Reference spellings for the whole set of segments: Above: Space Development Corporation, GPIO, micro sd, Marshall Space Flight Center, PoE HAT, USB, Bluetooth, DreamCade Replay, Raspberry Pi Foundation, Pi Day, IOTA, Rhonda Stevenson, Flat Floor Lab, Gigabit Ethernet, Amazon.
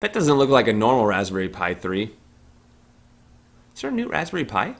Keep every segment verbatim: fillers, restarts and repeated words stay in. That doesn't look like a normal Raspberry Pi three. Is there a new Raspberry Pi?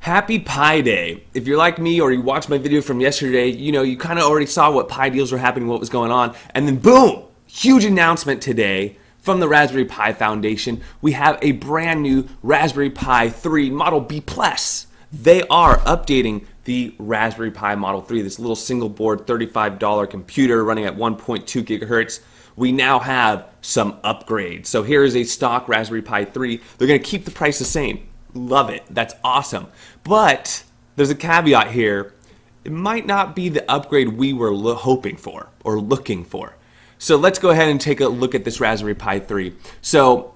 Happy Pi Day! If you're like me or you watched my video from yesterday, you know, you kind of already saw what Pi deals were happening, what was going on, and then boom! Huge announcement today from the Raspberry Pi Foundation. We have a brand new Raspberry Pi three Model B plus. They are updating the Raspberry Pi Model three, this little single board thirty-five dollar computer running at one point two gigahertz. We now have some upgrades. So here is a stock Raspberry Pi three. They're gonna keep the price the same. Love it, that's awesome. But there's a caveat here. It might not be the upgrade we were hoping for or looking for. So let's go ahead and take a look at this Raspberry Pi three. So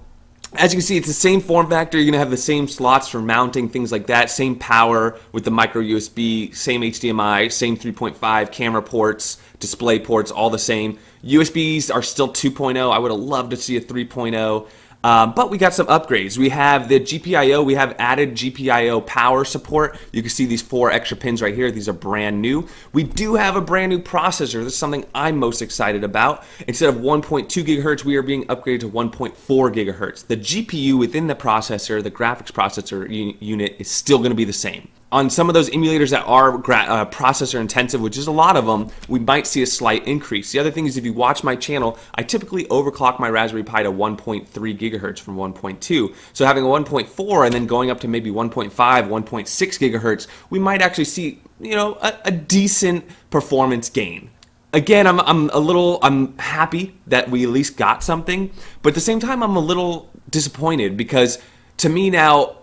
as you can see, it's the same form factor. You're going to have the same slots for mounting, things like that, same power with the micro U S B, same H D M I, same three point five camera ports, display ports, all the same. U S Bs are still two point oh. I would have loved to see a three point oh, um, but we got some upgrades. We have the G P I O. We have added G P I O power support. You can see these four extra pins right here. These are brand new. We do have a brand new processor. This is something I'm most excited about. Instead of one point two gigahertz, we are being upgraded to one point four gigahertz. The G P U within the processor, the graphics processor unit, is still going to be the same. On some of those emulators that are uh, processor intensive, which is a lot of them, we might see a slight increase. The other thing is, if you watch my channel, I typically overclock my Raspberry Pi to one point three gigahertz from one point two. So having a one point four and then going up to maybe one point five, one point six gigahertz, we might actually see, you know, a, a decent performance gain. Again, I'm, I'm a little, I'm happy that we at least got something, but at the same time, I'm a little disappointed because to me now,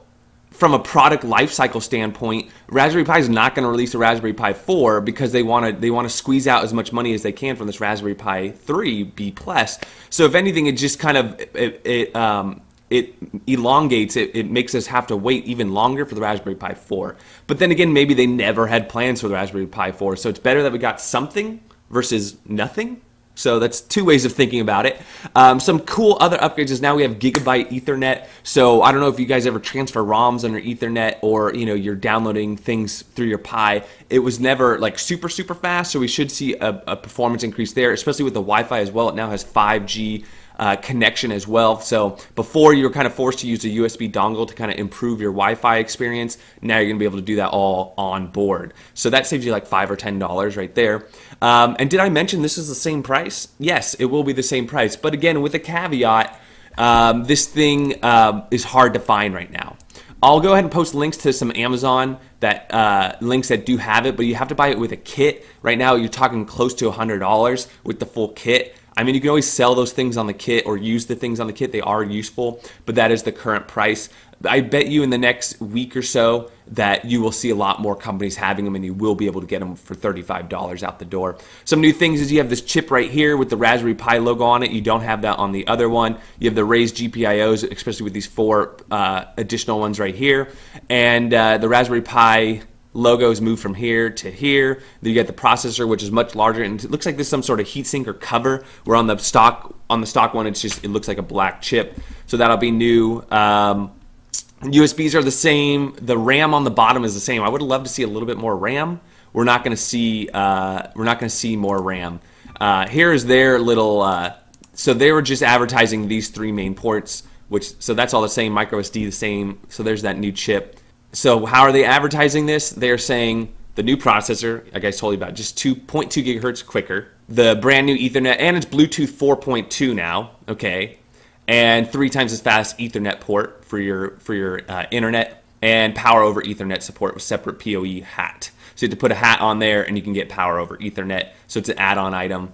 from a product lifecycle standpoint, Raspberry Pi is not going to release a Raspberry Pi four because they want to they want to squeeze out as much money as they can from this Raspberry Pi three B plus. So if anything, it just kind of it it, um, it elongates it. It makes us have to wait even longer for the Raspberry Pi four. But then again, maybe they never had plans for the Raspberry Pi four, so it's better that we got something versus nothing. So that's two ways of thinking about it. Um, some cool other upgrades is now we have Gigabit Ethernet. So I don't know if you guys ever transfer ROMs under Ethernet, or you know, you're downloading things through your Pi. It was never like super, super fast. So we should see a, a performance increase there, especially with the Wi-Fi as well. It now has five G uh, connection as well. So before you were kind of forced to use a U S B dongle to kind of improve your Wi-Fi experience. Now you're gonna be able to do that all on board. So that saves you like five or ten dollars right there. Um, and did I mention this is the same price? Yes, it will be the same price. But again, with a caveat, um, this thing um, is hard to find right now. I'll go ahead and post links to some Amazon that uh, links that do have it, but you have to buy it with a kit. Right now, you're talking close to one hundred dollars with the full kit. I mean, you can always sell those things on the kit or use the things on the kit. They are useful, but that is the current price. I bet you in the next week or so that you will see a lot more companies having them, and you will be able to get them for thirty-five dollars out the door. Some new things is you have this chip right here with the Raspberry Pi logo on it. You don't have that on the other one. You have the raised G P I Os, especially with these four uh, additional ones right here. And uh, the Raspberry Pi logos move from here to here. Then you get the processor, which is much larger, and it looks like there's some sort of heatsink or cover. Where on the stock on the stock one, it's just it looks like a black chip. So that'll be new. Um, U S Bs are the same. The RAM on the bottom is the same. I would love to see a little bit more RAM. We're not going to see uh, we're not going to see more RAM. Uh, here is their little. Uh, so they were just advertising these three main ports, which so that's all the same. Micro S D the same. So there's that new chip. So how are they advertising this? They're saying the new processor, like I told you about, just two point two gigahertz quicker, the brand new Ethernet, and it's Bluetooth four point two now, okay, and three times as fast Ethernet port for your for your uh, internet, and power over Ethernet support with separate P O E hat. So you have to put a hat on there, and you can get power over Ethernet. So it's an add-on item.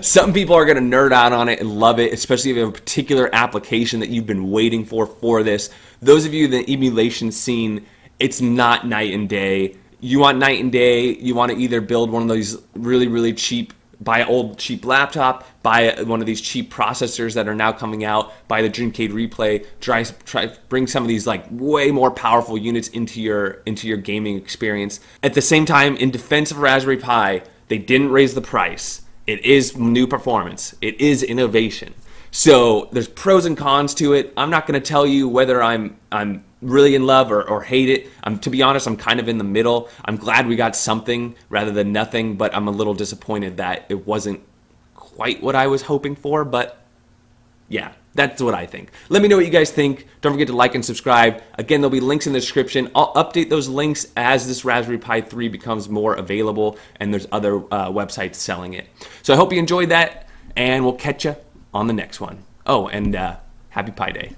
Some people are going to nerd out on it and love it, especially if you have a particular application that you've been waiting for for this. Those of you in the emulation scene, it's not night and day. You want night and day, you want to either build one of those really, really cheap, buy an old cheap laptop, buy one of these cheap processors that are now coming out, buy the DreamCade Replay, try, try bring some of these like way more powerful units into your, into your gaming experience. At the same time, in defense of Raspberry Pi, they didn't raise the price. It is new performance. It is innovation. So there's pros and cons to it. I'm not going to tell you whether I'm I'm really in love or, or hate it. I'm, to be honest, I'm kind of in the middle. I'm glad we got something rather than nothing, but I'm a little disappointed that it wasn't quite what I was hoping for, but yeah, that's what I think. Let me know what you guys think. Don't forget to like and subscribe. Again, there'll be links in the description. I'll update those links as this Raspberry Pi three becomes more available and there's other uh, websites selling it. So I hope you enjoyed that, and we'll catch you on the next one. Oh, and uh, happy Pi Day.